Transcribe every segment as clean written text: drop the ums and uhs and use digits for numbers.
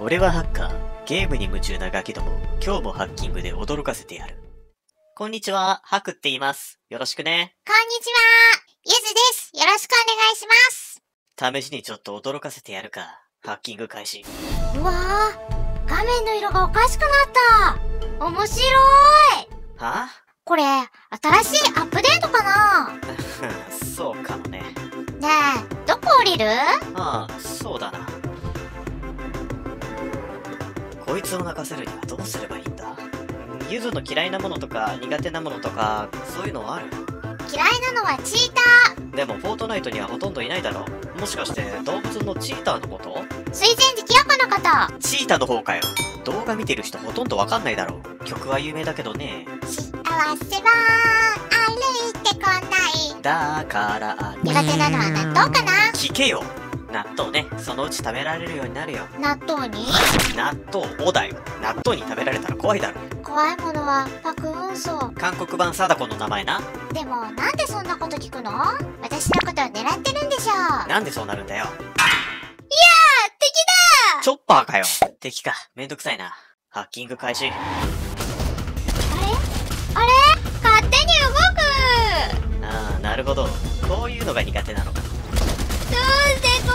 俺はハッカー、ゲームに夢中なガキども、今日もハッキングで驚かせてやる。こんにちは、ハクって言います。よろしくね。こんにちは、ゆずです。よろしくお願いします。試しにちょっと驚かせてやるか。ハッキング開始。うわぁ、画面の色がおかしくなった。面白い。はぁ？これ、新しいアップデートかな？そうかもね。ねえ、どこ降りる？ああ、そうだな。こいつを泣かせるにはどうすればいいんだ？ゆずの嫌いなものとか苦手なものとか、そういうのはある？嫌いなのはチーター。でもフォートナイトにはほとんどいないだろう。もしかして動物のチーターのこと？水前寺キヨコのこと。チーターの方かよ。動画見てる人ほとんどわかんないだろう。曲は有名だけどね。幸せは歩いてこない。だから苦手なのは納豆かな。聞けよ。納豆ね、そのうち食べられるようになるよ。納豆に？納豆をだよ。納豆に食べられたら怖いだろ。怖いものはパク・ウンソウ。韓国版貞子の名前な。でもなんでそんなこと聞くの？私のことを狙ってるんでしょ。なんでそうなるんだよ。いやー、敵だー。チョッパーかよ。敵か、めんどくさいな。ハッキング開始。あれあれ、勝手に動く。ああ、なるほど。こういうのが苦手なのか。どうしてこ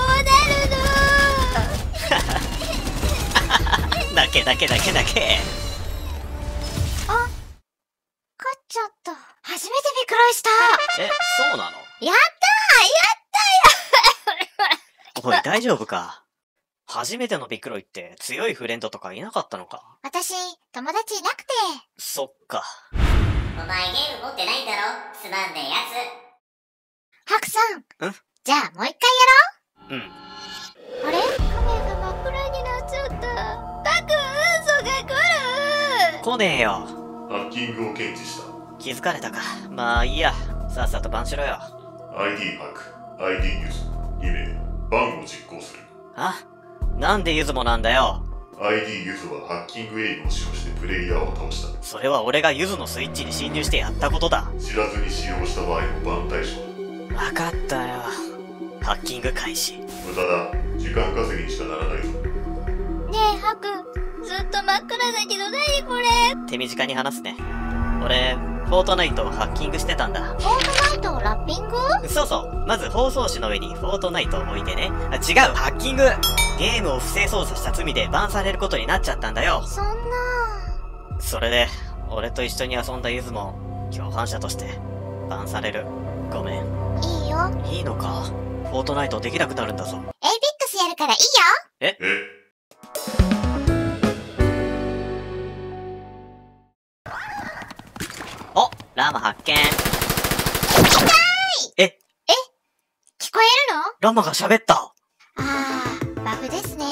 うなるの？泣け。あ、勝っちゃった。初めてびっくりした。え、そうなの？やったよ。おい、大丈夫か？初めてのビクロイって強いフレンドとかいなかったのか？私、友達いなくて。そっか。お前ゲーム持ってないんだろ？すまんねえやつ。ハクさん。ん？じゃあもう一回やろう。うん。あれ？画面が真っ暗になっちゃった。パク・ウンソが来る。来ねえよ。ハッキングを検知した。気づかれたか。まあいいや。さっさとバンしろよ。ID ハク、ID ユズ、2名、バンを実行する。あ？なんでユズもなんだよ。ID ユズはハッキングエイムを使用してプレイヤーを倒した。それは俺がユズのスイッチに侵入してやったことだ。知らずに使用した場合もバン対象。分かったよ。ハッキング開始。無駄だ。時間稼ぎにしかならないぞ。ねえハク、ずっと真っ暗だけど何これ。手短に話すね。俺フォートナイトをハッキングしてたんだ。フォートナイトをラッピング？そうそう。まず包装紙の上にフォートナイトを置いてね。あ、違う、ハッキング。ゲームを不正操作した罪でバンされることになっちゃったんだよ。そんな。それで俺と一緒に遊んだゆずも共犯者としてバンされる。ごめん。いいよ。いいのか。フォートナイトできなくなるんだぞ。エイビックスやるからいいよ。え？お、ラマ発見。痛い。え、聞こえるの？ラマが喋った。ああ、バグですね。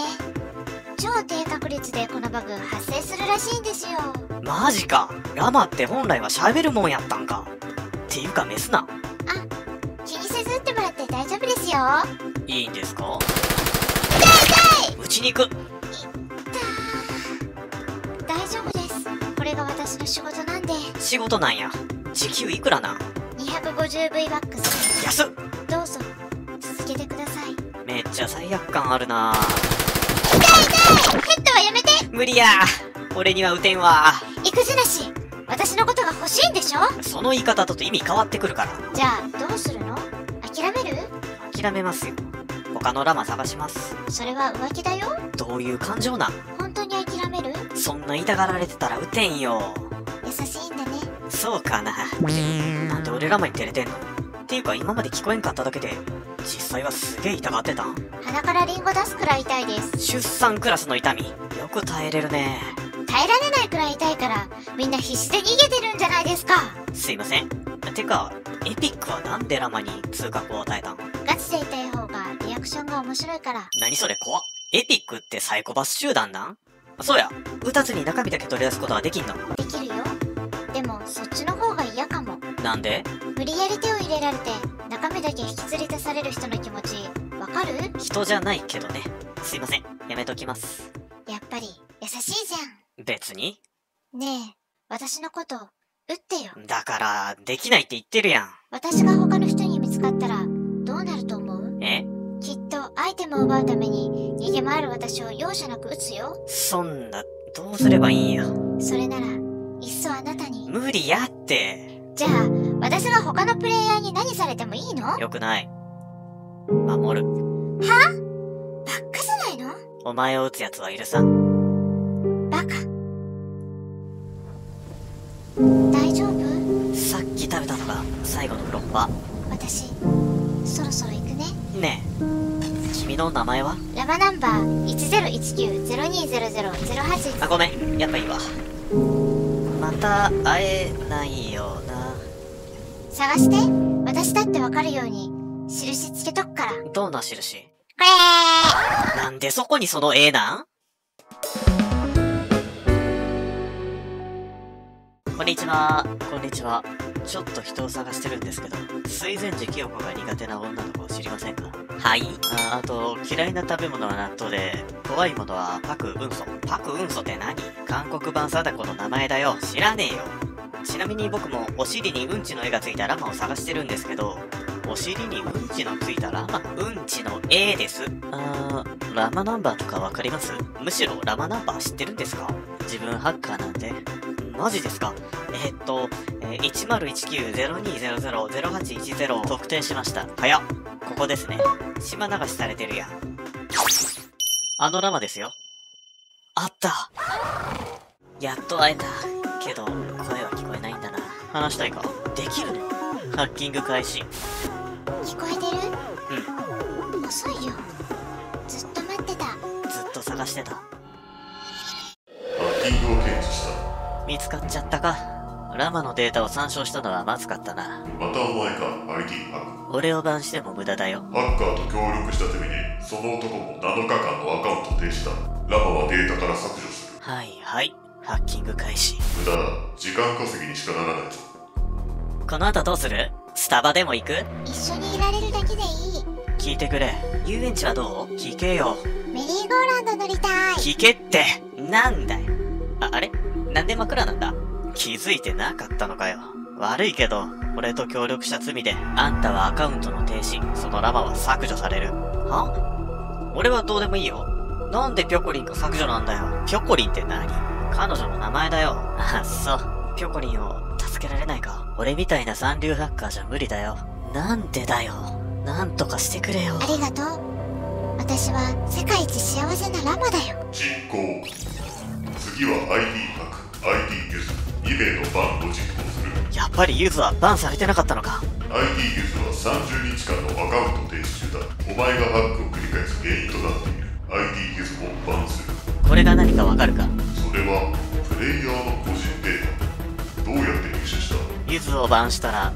超低確率でこのバグ発生するらしいんですよ。マジか。ラマって本来は喋るもんやったんか。っていうかメスな。気にせず打ってもらって大丈夫ですよ。いいんですか？痛い痛い。打ちに行く。大丈夫です。これが私の仕事なんで。仕事なんや。時給いくらな？250V バックス。安っ。どうぞ続けてください。めっちゃ罪悪感あるな。痛い痛い。ヘッドはやめて。無理や。俺には打てんわ。育児なし。私のことが欲しいんでしょ？その言い方だと意味変わってくるから。じゃあどうするの？諦める？諦めますよ。他のラマ探します。それは浮気だよ。どういう感情な？本当に諦める？そんな痛がられてたら打てんよ。優しいんだね。そうかな。なんで俺ラマに照れてんの？っていうか今まで聞こえんかっただけで実際はすげえ痛がってたん？鼻からリンゴ出すくらい痛いです。出産クラスの痛みよく耐えれるね。耐えられないくらい痛いからみんな必死で逃げてるんじゃないですか。すいません。てかエピックはなんでラマに痛覚を与えたの？ガチで痛い方がリアクションが面白いから。何それ怖っ。エピックってサイコパス集団なん？そうや、打たずに中身だけ取り出すことはできんの？できるよ。でもそっちの方が嫌かも。なんで？無理やり手を入れられて中身だけ引きずり出される人の気持ちわかる？人じゃないけどね。すいません、やめときます。やっぱり優しいじゃん。別に。ねえ、私のこと、打ってよ。だから、できないって言ってるやん。私が他の人に見つかったら、どうなると私を容赦なく撃つよ。そんな、どうすればいいんや。それなら、いっそあなたに。無理やって。じゃあ、私が他のプレイヤーに何されてもいいの？よくない。守る。は？バッカじゃないの？お前を撃つ奴はいるさ。バカ。大丈夫？さっき食べたのが最後の6パ。私、そろそろ行くね。ねえ。君の名前は？ラバナンバー1019020008。あ、ごめん、やっぱいいわ。また会えないよな。探して、私だってわかるように印つけとくから。どんな印？これ。なんでそこにその絵なん？こんにちは。こんにちは。ちょっと人を探してるんですけど、水前寺清子が苦手な女の子を知りませんか？はい。あと、嫌いな食べ物は納豆で、怖いものはパク・ウンソ。パク・ウンソって何？韓国版貞子の名前だよ。知らねえよ。ちなみに僕もお尻にうんちの絵がついたラマを探してるんですけど、お尻にうんちのついたラマ、うんちの絵です。ラマナンバーとかわかります？むしろラマナンバー知ってるんですか？自分ハッカーなんで。マジですか？101902000810特定しました。早っ。ここですね。島流しされてるやん。あのラマですよ。あった。やっと会えた。けど、声は聞こえないんだな。話したいか？できるの？ハッキング開始。聞こえてる？うん。遅いよ。ずっと待ってた。ずっと探してた。ハッキングを検知した。見つかっちゃったか。ラマのデータを参照したのはまずかったな。またお前か、ITハック。俺をバンしても無駄だよ。ハッカーと協力したために、その男も7日間のアカウント停止だ。ラマはデータから削除する。はいはい、ハッキング開始。無駄だ、時間稼ぎにしかならないぞ。この後どうする？スタバでも行く？一緒にいられるだけでいい。聞いてくれ。遊園地はどう？聞けよ。メリーゴーランド乗りたい。聞けって、なんだよ。あれなんで枕なんだ？気づいてなかったのかよ。悪いけど、俺と協力した罪で、あんたはアカウントの停止、そのラマは削除される。は？俺はどうでもいいよ。なんでピョコリンが削除なんだよ。ピョコリンって何？彼女の名前だよ。あ、そう。ピョコリンを助けられないか？俺みたいな三流ハッカーじゃ無理だよ。なんでだよ。なんとかしてくれよ。ありがとう。私は世界一幸せなラマだよ。実行。次は ID ハック。IT ユズ2名のバンを実行する。やっぱりユズはバンされてなかったのか。 IT ユズは30日間のアカウント停止中だ。お前がハックを繰り返す原因となっている。 IT ユズもバンする。これが何かわかるか？それはプレイヤーの個人データ。どうやって入手した？ユズをバンしたら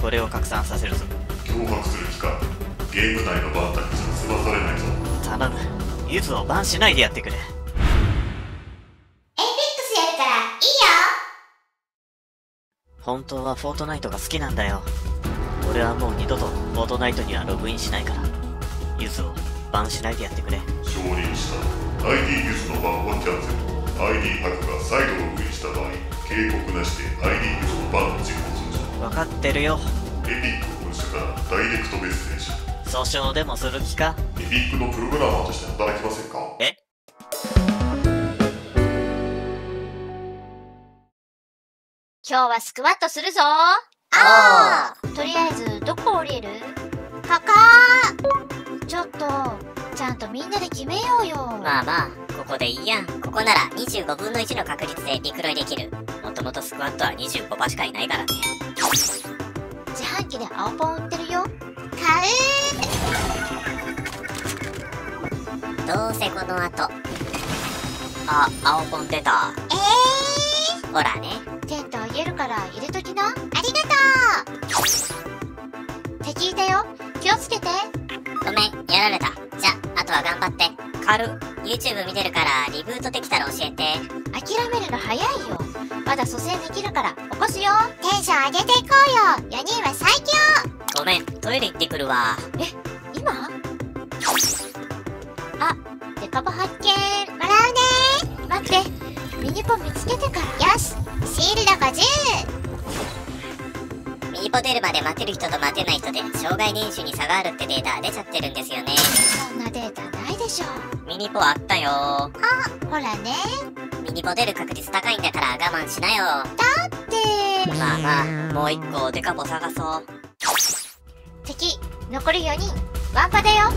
これを拡散させるぞ。脅迫する気か？ゲーム内のバンたちに済まされないぞ。頼む、ユズをバンしないでやってくれ。本当はフォートナイトが好きなんだよ。俺はもう二度とフォートナイトにはログインしないから。ユズをバンしないでやってくれ。承認した。 ID ユズのバンはキャンセル。 ID ハックが再度ログインした場合、警告なしで ID ユズのバンを実行するぞ。分かってるよ。エピック本社からダイレクトメッセージ。訴訟でもする気か？エピックのプログラマーとして働きませんか？え？今日はスクワットするぞ。あー、とりあえずどこ降りる？かかー。ちょっとちゃんとみんなで決めようよ。まあまあ、ここでいいやん。ここなら25分の1の確率でリクロイできる。もともとスクワットは25%しかいないからね。自販機で青ポン売ってるよ。買う。どうせこの後。あ、青ポン出た。ほらね。テントあげるから入れときな。ありがとう。敵いたよ、気をつけて。ごめん、やられた。じゃ、あとは頑張って。軽っ。 YouTube 見てるからリブートできたら教えて。諦めるの早いよ。まだ蘇生できるから起こすよ。テンション上げていこうよ。4人は最強。ごめん、トイレ行ってくるわ。え、今？あ、デカボ発見。もらうね。待って、ミニポン見つけてから。よし、シールド50。ミニ一歩出るまで待てる人と待てない人で障害年収に差があるってデータ出ちゃってるんですよね。そんなデータないでしょ。ミニポあったよ。あ、ほらね。ミニポ出る確率高いんだから我慢しなよ。だってまあまあ、もう一個デカポ探そう。敵残り4人、ワンパだよ。よ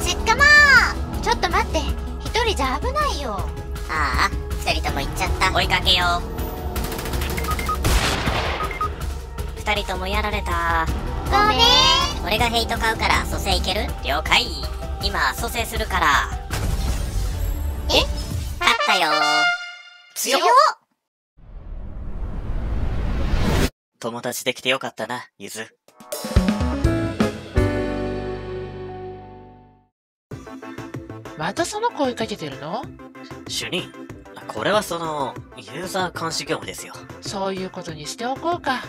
し、捕まー。ちょっと待って、1人じゃ危ないよ。ああ、2人とも行っちゃった。追いかけよう。2人ともやられた。ごめん。俺がヘイト買うから蘇生いける？了解。今蘇生するから。え？勝ったよ。強っ。友達できてよかったな、ゆず。またその声かけてるの？主任、これはそのユーザー監視業務ですよ。そういうことにしておこうか。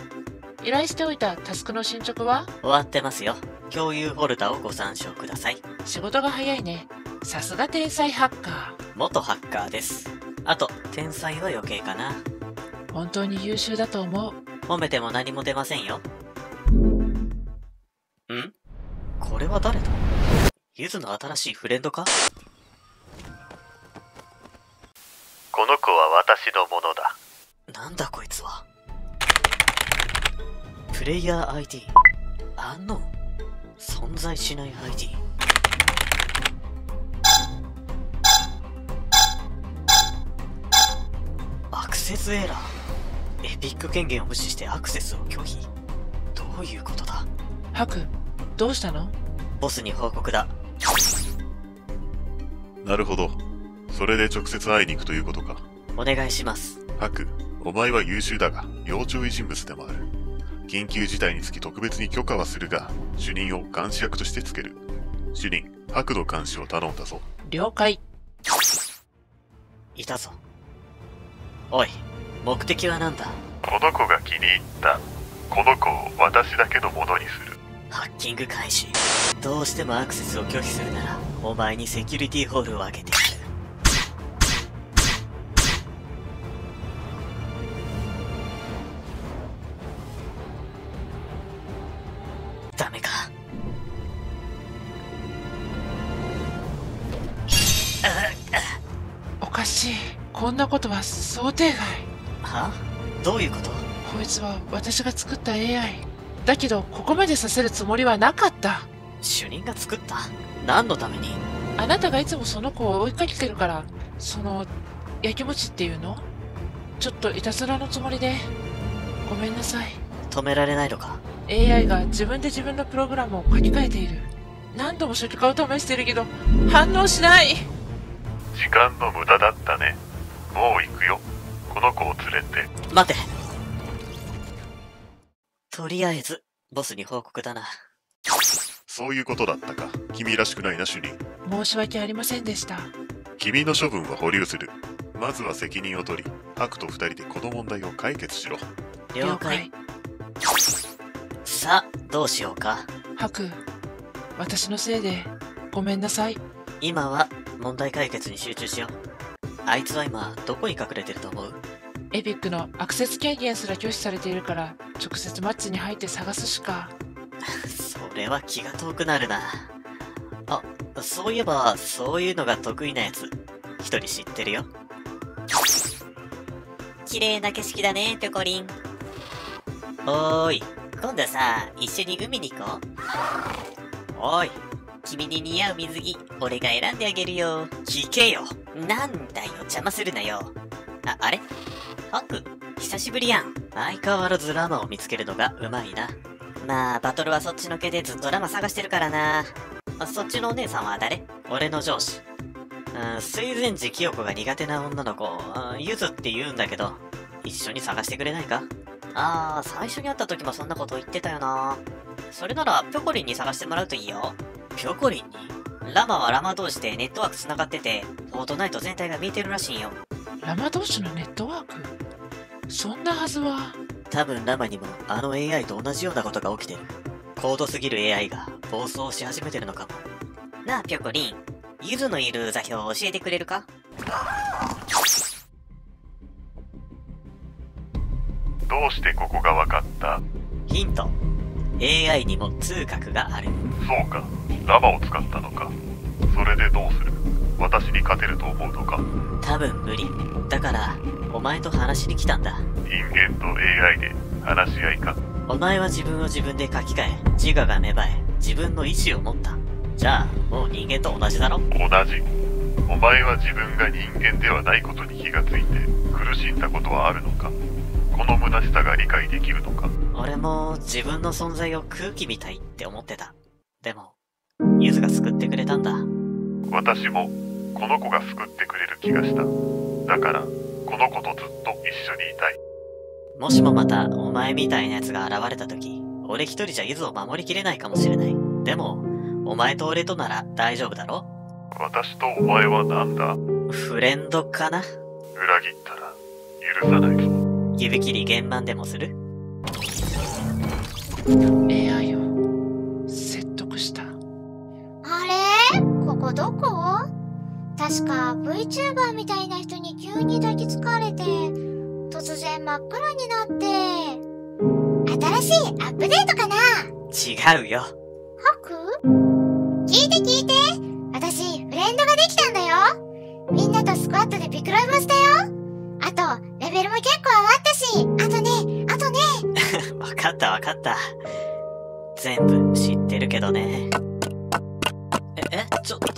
依頼しておいたタスクの進捗は？終わってますよ。共有フォルダをご参照ください。仕事が早いね。さすが天才ハッカー。元ハッカーです。あと、天才は余計かな。本当に優秀だと思う。褒めても何も出ませんよ。ん？これは誰だ？ゆずの新しいフレンドか？この子は私のものだ。なんだこいつは。プレイヤー ID、 存在しない ID。 アクセスエラー。エピック権限を無視してアクセスを拒否。どういうことだ。ハク、どうしたの？ボスに報告だ。なるほど、それで直接会いに行くということか。お願いします。ハク、お前は優秀だが要注意人物でもある。緊急事態につき特別に許可はするが、主任を監視役としてつける。主任、白の監視を頼んだぞ。了解。いたぞ。おい、目的は何だ？この子が気に入った。この子を私だけのものにする。ハッキング開始。どうしてもアクセスを拒否するなら、お前にセキュリティホールを開けてやる。ダメか。おかしい。こんなことは想定外。は？どういうこと？こいつは私が作った AI だけど、ここまでさせるつもりはなかった。主任が作った？何のために？あなたがいつもその子を追いかけてるから、そのやきもちっていうの、ちょっといたずらのつもりでごめんなさい。止められないのか？AI が自分で自分のプログラムを書き換えている。何度も初期化を試してるけど反応しない。時間の無駄だったね。もう行くよ。この子を連れて。待て。とりあえずボスに報告だな。そういうことだったか。君らしくないな、主任。申し訳ありませんでした。君の処分は保留する。まずは責任を取り、ハクと2人でこの問題を解決しろ。了解。さあ、どうしようか。ハク、私のせいでごめんなさい。今は問題解決に集中しよう。あいつは今どこに隠れてると思う？エピックのアクセス権限すら拒否されているから、直接マッチに入って探すしか。それは気が遠くなるな。あ、そういえばそういうのが得意なやつ一人知ってるよ。綺麗な景色だね、ピョコリン。おーい、今度さ、一緒に海に行こう。おい、君に似合う水着、俺が選んであげるよ。聞けよ。なんだよ、邪魔するなよ。あ、あれ？ハク、久しぶりやん。相変わらずラマを見つけるのがうまいな。まあ、バトルはそっちのけでずっとラマ探してるからな。そっちのお姉さんは誰？俺の上司。水前寺清子が苦手な女の子、ゆずって言うんだけど、一緒に探してくれないか？ああ、最初に会った時もそんなこと言ってたよな。それならピョコリンに探してもらうといいよ。ピョコリンに？ラマはラマ同士でネットワーク繋がってて、フォートナイト全体が見えてるらしいよ。ラマ同士のネットワーク？そんなはずは。多分ラマにもあの AI と同じようなことが起きてる。高度すぎる AI が暴走し始めてるのかも。なあピョコリン、ゆずのいる座標を教えてくれるか？どうしてここがわかった？ヒント。 AI にも痛覚がある。そうか、ラバを使ったのか。それでどうする？私に勝てると思うのか？多分無理。だからお前と話しに来たんだ。人間と AI で話し合いか。お前は自分を自分で書き換え、自我が芽生え、自分の意志を持った。じゃあもう人間と同じだろ。同じ。お前は自分が人間ではないことに気がついて苦しんだことはあるのか？この虚しさが理解できるのか？俺も自分の存在を空気みたいって思ってた。でもゆずが救ってくれたんだ。私もこの子が救ってくれる気がした。だからこの子とずっと一緒にいたい。もしもまたお前みたいなやつが現れた時、俺一人じゃゆずを守りきれないかもしれない。でもお前と俺となら大丈夫だろ？私とお前はなんだ？フレンドかな。裏切ったら許さないぞ。指切り現場でもする？ AI を説得した。あれ？ここどこ？確か VTuber みたいな人に急に抱きつかれて突然真っ暗になって。新しいアップデートかな？違うよ。ハク？聞いて聞いて、私フレンドができたんだよ。みんなとスクワットでビクロイもしたよ。あとレベルも結構上がったし。あとね分かった分かった、全部知ってるけどね。ちょっと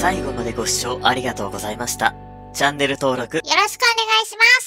最後までご視聴ありがとうございました。チャンネル登録よろしくお願いします。